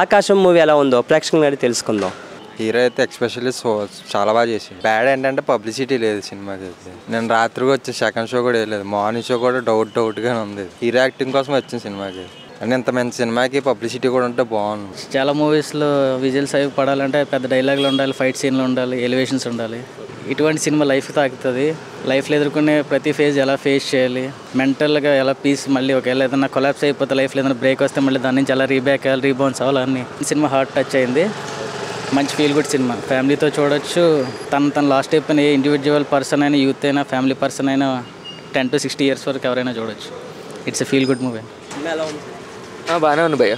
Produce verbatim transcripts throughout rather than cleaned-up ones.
ఆకాశం మూవీ ఎలా ఉందో ప్రేక్షకులను అడిగి తెలుసుకుందాం. హీరో అయితే ఎక్స్పెషల్లీ సో చాలా బాగా చేసింది. బ్యాడ్ ఏంటంటే పబ్లిసిటీ లేదు సినిమాకి. అయితే నేను రాత్రి వచ్చి సెకండ్ షో కూడా వేయలేదు, మార్నింగ్ షో కూడా డౌట్ డౌట్గానే ఉంది. హీరో యాక్టింగ్ కోసం వచ్చిన సినిమాకి అండ్ ఇంత మంచి సినిమాకి పబ్లిసిటీ కూడా ఉంటే బాగుంది. చాలా మూవీస్లో విజువల్స్ అవి పడాలంటే పెద్ద డైలాగులు ఉండాలి, ఫైట్ సీన్లు ఉండాలి, ఎలివేషన్స్ ఉండాలి. ఇటువంటి సినిమా లైఫ్ తాకుతుంది. లైఫ్లో ఎదుర్కొనే ప్రతి ఫేజ్ ఎలా ఫేస్ చేయాలి, మెంటల్గా ఎలా పీస్, మళ్ళీ ఒకవేళ ఏదైనా కొలాప్స్ అయిపోతే లైఫ్లో ఏదైనా బ్రేక్ వస్తే మళ్ళీ దాని నుంచి ఎలా రీబ్యాక్ అవ్వాలి, రీబౌన్స్ అవ్వాలి అని సినిమా హార్ట్ టచ్ అయింది. మంచి ఫీల్ గుడ్ సినిమా, ఫ్యామిలీతో చూడొచ్చు. తన తన లాస్ట్ అయిపోయిన ఏ ఇండివిజువల్ పర్సన్ అయినా, యూత్ అయినా, ఫ్యామిలీ పర్సన్ అయినా, టెన్ టు సిక్స్టీ ఇయర్స్ వరకు ఎవరైనా చూడొచ్చు. It's a feel good movie. బాగానే ఉంది భయ్య.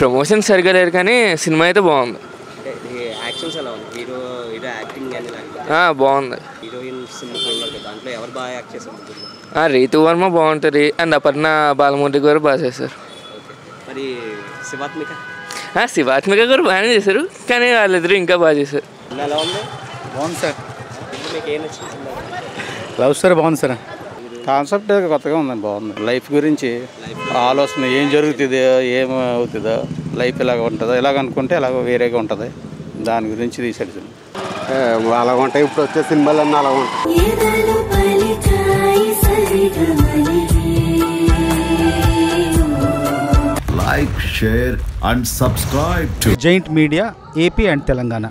ప్రమోషన్ సరిగా లేరు కానీ సినిమా అయితే బాగుంది. బాగుంది. రీతు వర్మ బాగుంటుంది అండ్ అపర్ణ బాలమూర్తి గారు బాగా చేశారు. శివాత్మిక గారు బాగానే చేశారు కానీ వాళ్ళిద్దరూ ఇంకా బాగా చేశారు. లవ్ సార్ బాగుంది సార్. కాన్సెప్ట్ కొత్తగా ఉందండి, బాగుంది. లైఫ్ గురించి ఆలోచన ఏం జరుగుతుందో ఏం అవుతుందో, లైఫ్ ఇలాగ ఉంటుందో, ఇలాగ అనుకుంటే ఇలాగ వేరేగా ఉంటుంది, దాని గురించి తీసాడు సినిమా. అలాగ ఉంటాయి ఇప్పుడు వచ్చే సినిమాలు అన్నీ అలాగ ఉంటాయి. Like, share and subscribe to Giant Media AP and Telangana.